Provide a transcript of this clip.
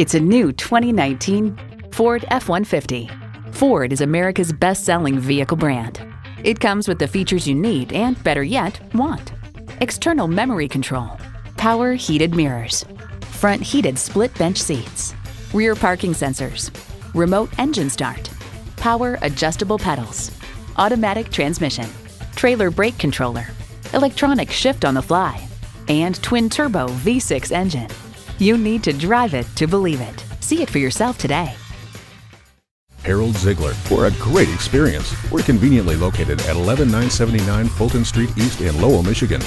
It's a new 2019 Ford F-150. Ford is America's best-selling vehicle brand. It comes with the features you need and, better yet, want. External memory control, power heated mirrors, front heated split bench seats, rear parking sensors, remote engine start, power adjustable pedals, automatic transmission, trailer brake controller, electronic shift on the fly, and twin-turbo V6 engine. You need to drive it to believe it. See it for yourself today. Harold Ziegler, for a great experience. We're conveniently located at 11979 Fulton Street East in Lowell, Michigan.